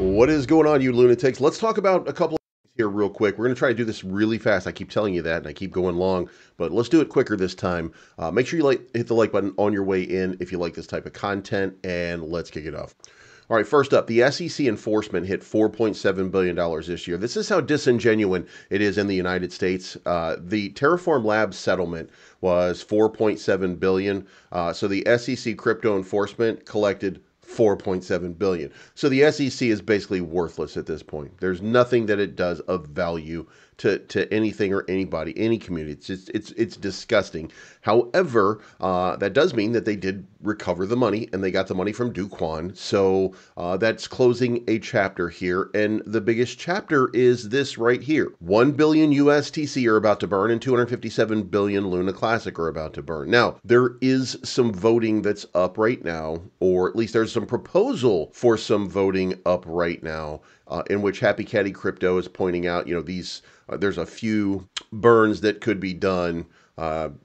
What is going on, you lunatics? Let's talk about a couple of things here real quick. We're going to try to do this really fast. I keep telling you that, and I keep going long, but let's do it quicker this time. Make sure you hit the like button on your way in if you like this type of content, and let's kick it off. All right, first up, the SEC enforcement hit $4.7 billion this year. This is how disingenuous it is in the United States. The Terraform Labs settlement was $4.7 billion. So the SEC crypto enforcement collected $4.7 billion. So the SEC is basically worthless at this point. There's nothing that it does of value to anything or anybody, any community. It's just, it's disgusting. However, that does mean that they did recover the money, and they got the money from Duquan. So that's closing a chapter here. And the biggest chapter is this right here. 1 billion USTC are about to burn, and 257 billion Luna Classic are about to burn. Now, there is some voting that's up right now, or at least there's some proposal for some voting up right now, in which Happy Caddy Crypto is pointing out, you know, these there's a few burns that could be done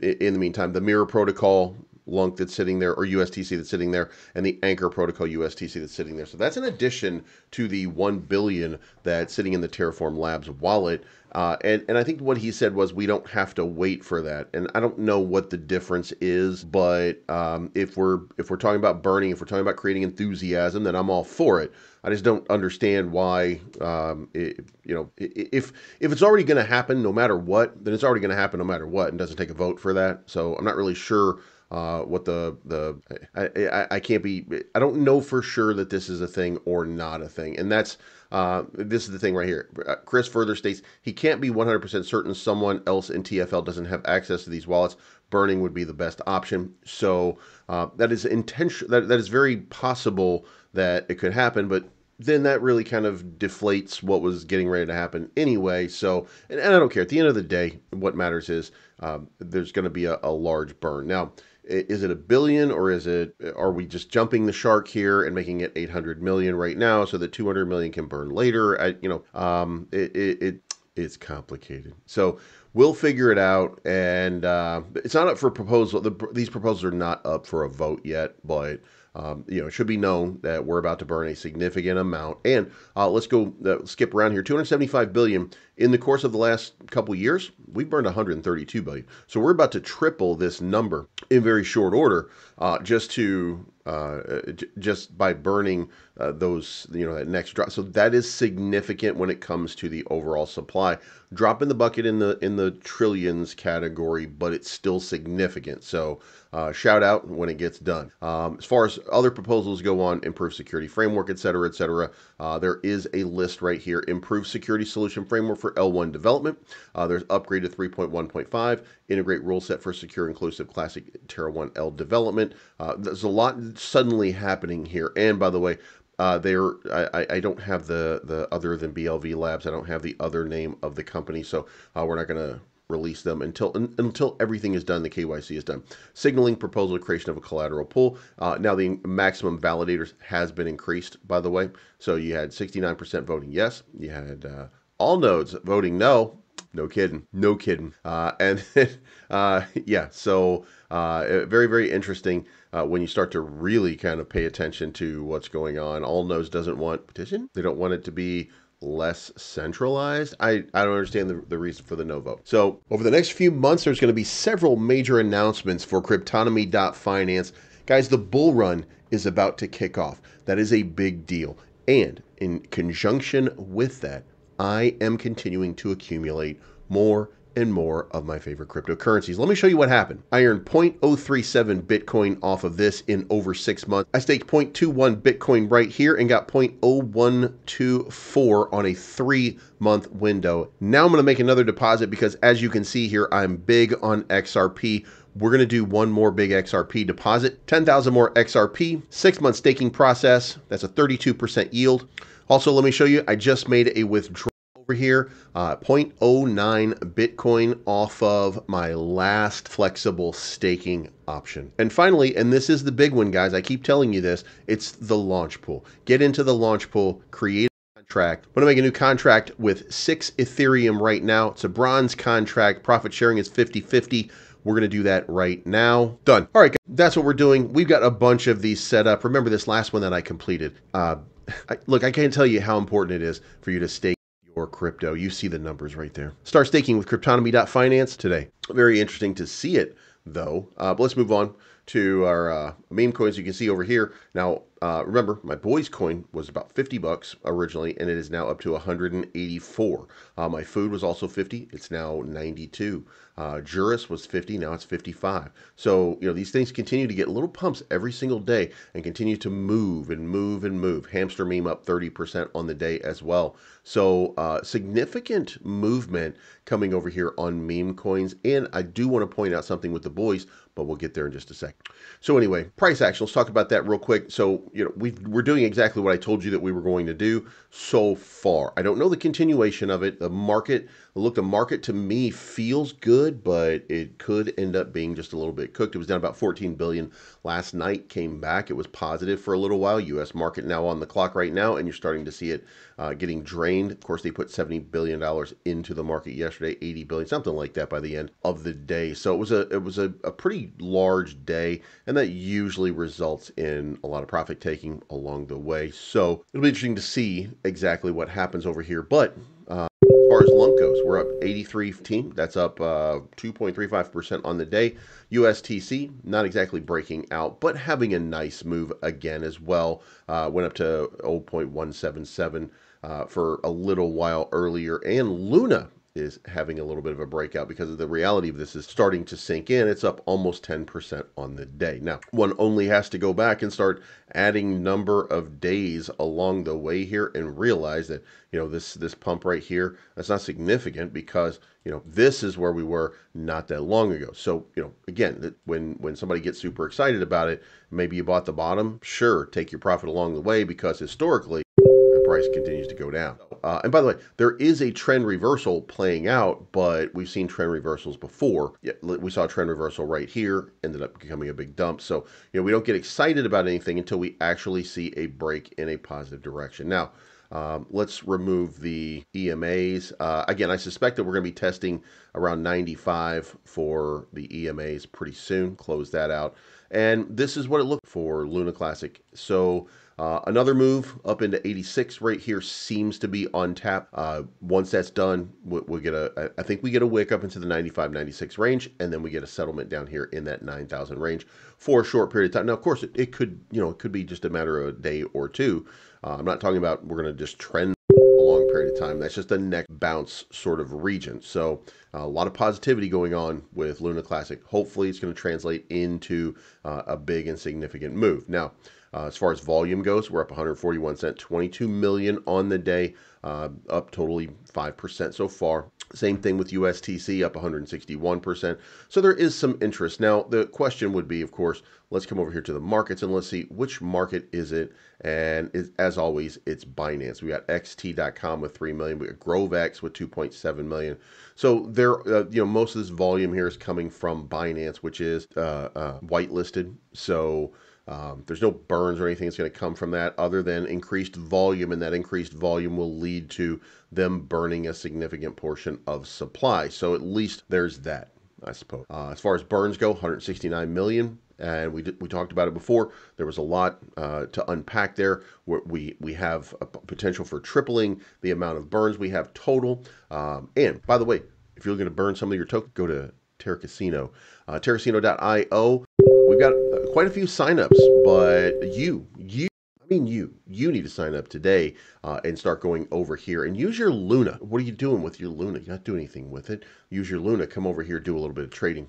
in the meantime. The Mirror Protocol LUNC that's sitting there, or USTC that's sitting there, and the Anchor Protocol USTC that's sitting there. So that's an addition to the 1 billion that's sitting in the Terraform Labs wallet. And I think what he said was we don't have to wait for that. And I don't know what the difference is, but if we're talking about burning, if we're talking about creating enthusiasm, then I'm all for it. I just don't understand why, you know, if it's already going to happen no matter what, then it's already going to happen no matter what, and doesn't take a vote for that. So I'm not really sure what I can't be, I don't know for sure that this is a thing or not a thing. And that's, this is the thing right here. Chris further states, he can't be 100% certain someone else in TFL doesn't have access to these wallets. Burning would be the best option. So that is intentional. That is very possible that it could happen, but then that really kind of deflates what was getting ready to happen anyway. So, and I don't care. At the end of the day, what matters is there's going to be a large burn. Now, is it a billion, or are we just jumping the shark here and making it 800 million right now so that 200 million can burn later? It's complicated. So we'll figure it out, and it's not up for proposal. These proposals are not up for a vote yet, but you know, it should be known that we're about to burn a significant amount. And let's go skip around here. 275 billion in the course of the last couple of years. We burned 132 billion. So we're about to triple this number in very short order, just by burning those, you know, that next drop. So that is significant when it comes to the overall supply. Drop in the bucket in the trillions category, but it's still significant. So shout out when it gets done. As far as other proposals go on, improved security framework, et cetera, there is a list right here. Improved security solution framework for L1 development. There's upgrade to 3.1.5. Integrate rule set for secure inclusive classic Terra 1L development. There's a lot suddenly happening here. And by the way, I don't have the other than BLV Labs. I don't have the other name of the company, so we're not going to release them until everything is done, the KYC is done. Signaling proposal, creation of a collateral pool. Now the maximum validators has been increased, by the way. So you had 69% voting yes. You had all nodes voting no. No kidding. No kidding. And yeah, so very, very interesting when you start to really kind of pay attention to what's going on. All nodes doesn't want petition. They don't want it to be less centralized. I don't understand the reason for the no vote. So over the next few months, there's going to be several major announcements for Cryptonomy.finance. Guys, the bull run is about to kick off. That is a big deal. And in conjunction with that, I am continuing to accumulate more and more of my favorite cryptocurrencies. Let me show you what happened. I earned 0.037 Bitcoin off of this in over 6 months. I staked 0.21 Bitcoin right here and got 0.0124 on a 3-month window. Now I'm going to make another deposit because, as you can see here, I'm big on XRP. We're going to do one more big XRP deposit, 10,000 more XRP, 6-month staking process. That's a 32% yield. Also, let me show you, I just made a withdrawal here, 0.09 Bitcoin off of my last flexible staking option. And finally, and this is the big one, guys, I keep telling you this, it's the launch pool. Get into the launch pool, create a contract. I'm going to make a new contract with 6 Ethereum right now. It's a bronze contract. Profit sharing is 50-50. We're going to do that right now. Done. All right, guys. that's what we're doing. We've got a bunch of these set up. Remember this last one that I completed. Look, I can't tell you how important it is for you to stake your crypto. You see the numbers right there. Start staking with Cryptonomy.finance today. Very interesting to see it, though. But let's move on to our meme coins. You can see over here. Now, remember, my Boyz coin was about 50 bucks originally, and it is now up to 184. My food was also 50. It's now 92. Juris was 50. Now it's 55. So, you know, these things continue to get little pumps every single day and continue to move and move and move. Hamster meme up 30% on the day as well. So significant movement coming over here on meme coins. And I do want to point out something with the Boyz, but we'll get there in just a second. So anyway, price action. Let's talk about that real quick. So, you know, we're doing exactly what I told you that we were going to do so far. I don't know the continuation of it. The market, look, the market to me feels good, but it could end up being just a little bit cooked. It was down about 14 billion last night, came back. It was positive for a little while. U.S. market now on the clock right now, and you're starting to see it getting drained. Of course, they put $70 billion into the market yesterday, 80 billion, something like that by the end of the day. So it was a pretty large day, and that usually results in a lot of profit taking along the way. So it'll be interesting to see exactly what happens over here. But as far as lump goes, we're up 83.15. That's up 2.35% on the day. USTC, not exactly breaking out, but having a nice move again as well. Went up to 0.177 for a little while earlier. And Luna is having a little bit of a breakout because of the reality of this is starting to sink in. It's up almost 10% on the day. Now, one only has to go back and start adding number of days along the way here and realize that, you know, this pump right here, that's not significant because, you know, this is where we were not that long ago. So, you know, again, when somebody gets super excited about it, maybe you bought the bottom, sure, take your profit along the way because historically, price continues to go down. And by the way, there is a trend reversal playing out, but we've seen trend reversals before. Yeah, we saw a trend reversal right here, ended up becoming a big dump. So, you know, we don't get excited about anything until we actually see a break in a positive direction. Now, let's remove the EMAs. Again, I suspect that we're going to be testing around 95 for the EMAs pretty soon. Close that out. And this is what it looked for Luna Classic. So another move up into 86 right here seems to be on tap. Once that's done, we'll get I think we get a wick up into the 95, 96 range, and then we get a settlement down here in that 9,000 range for a short period of time. Now, of course, it could, you know, it could be just a matter of a day or two. I'm not talking about we're going to just trend a long period of time. That's just the next bounce sort of region. So a lot of positivity going on with Luna Classic. Hopefully, it's going to translate into a big and significant move. Now, as far as volume goes, we're up 141 cents, 22 million on the day, up totally 5% so far. Same thing with USTC, up 161%. So there is some interest. Now, the question would be, of course, let's come over here to the markets and let's see which market is it. And as always, it's Binance. We got XT.com with 3 million. We got GroveX with 2.7 million. So there, you know, most of this volume here is coming from Binance, which is whitelisted. So there's no burns or anything that's going to come from that other than increased volume, and that increased volume will lead to them burning a significant portion of supply. So at least there's that, I suppose. As far as burns go, 169 million. And we talked about it before. There was a lot to unpack there. We have a potential for tripling the amount of burns we have total. And by the way, if you're going to burn some of your token, go to Terra Casino, terracasino.io. We've got quite a few signups, but you need to sign up today and start going over here and use your Luna. What are you doing with your Luna? You're not doing anything with it. Use your Luna. Come over here, do a little bit of trading.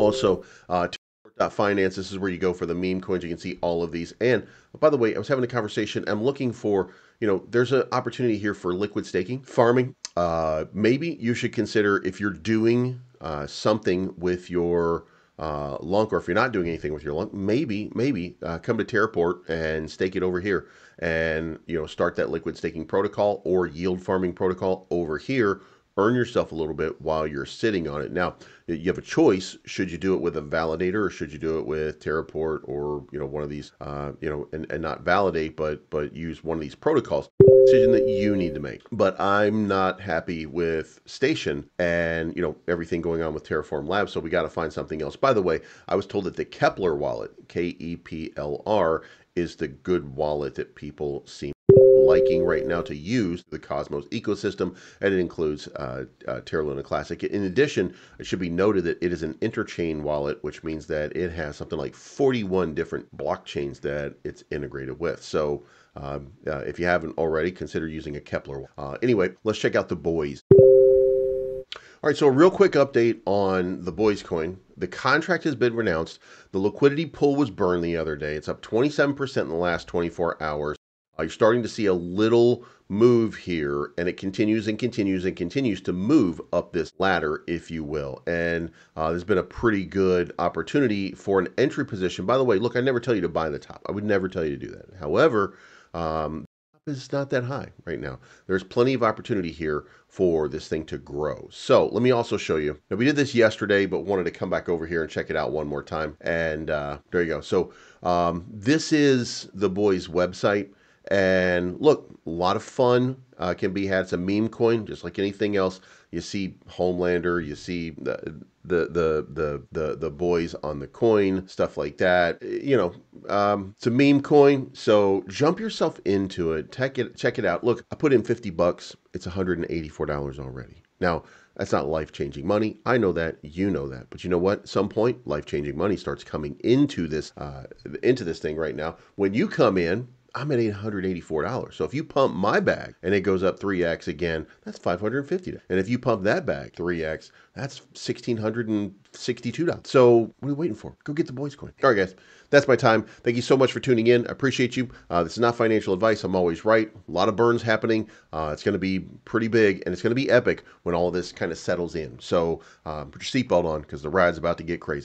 Also, Terraport.finance, this is where you go for the meme coins. You can see all of these. And by the way, I was having a conversation. I'm looking for, you know, there's an opportunity here for liquid staking, farming. Maybe you should consider if you're doing something with your Lunk, or if you're not doing anything with your Lunk, maybe come to Terraport and stake it over here, and, you know, start that liquid staking protocol or yield farming protocol over here earn yourself a little bit while you're sitting on it. Now, you have a choice. Should you do it with a validator, or should you do it with Terraport, or one of these, and not validate, but use one of these protocols? Decision that you need to make. But I'm not happy with Station and everything going on with Terraform Labs, so we got to find something else. By the way, I was told that the Kepler wallet, K-E-P-L-R, is the good wallet that people seem liking right now to use the Cosmos ecosystem, and it includes Terra Luna Classic. In addition, it should be noted that it is an interchain wallet, which means that it has something like 41 different blockchains that it's integrated with. So if you haven't already, consider using a Kepler. Anyway, let's check out the Boyz. All right, so a real quick update on the Boyz coin. The contract has been renounced. The liquidity pool was burned the other day. It's up 27% in the last 24 hours. You're starting to see a little move here, and it continues and continues and continues to move up this ladder, if you will. And there's been a pretty good opportunity for an entry position. By the way, look, I never tell you to buy the top. I would never tell you to do that. However, the top is not that high right now. There's plenty of opportunity here for this thing to grow. So let me also show you. Now, we did this yesterday, but wanted to come back over here and check it out one more time. And there you go. So this is the Boyz website. And look, a lot of fun can be had. It's a meme coin, just like anything else. You see Homelander, you see the Boyz on the coin, stuff like that. It's a meme coin, so jump yourself into it. Check it out. Look, I put in $50. It's $184 already. Now, that's not life-changing money. I know that. You know that. But you know what? At some point, life-changing money starts coming into this thing right now. When you come in, I'm at $884. So if you pump my bag and it goes up 3x again, that's $550. And if you pump that bag 3x, that's $1,662. So what are you waiting for? Go get the Boyz coin. All right, guys, that's my time. Thank you so much for tuning in. I appreciate you. This is not financial advice. I'm always right. A lot of burns happening. It's going to be pretty big, and it's going to be epic when all this kind of settles in. So put your seatbelt on, because the ride's about to get crazy.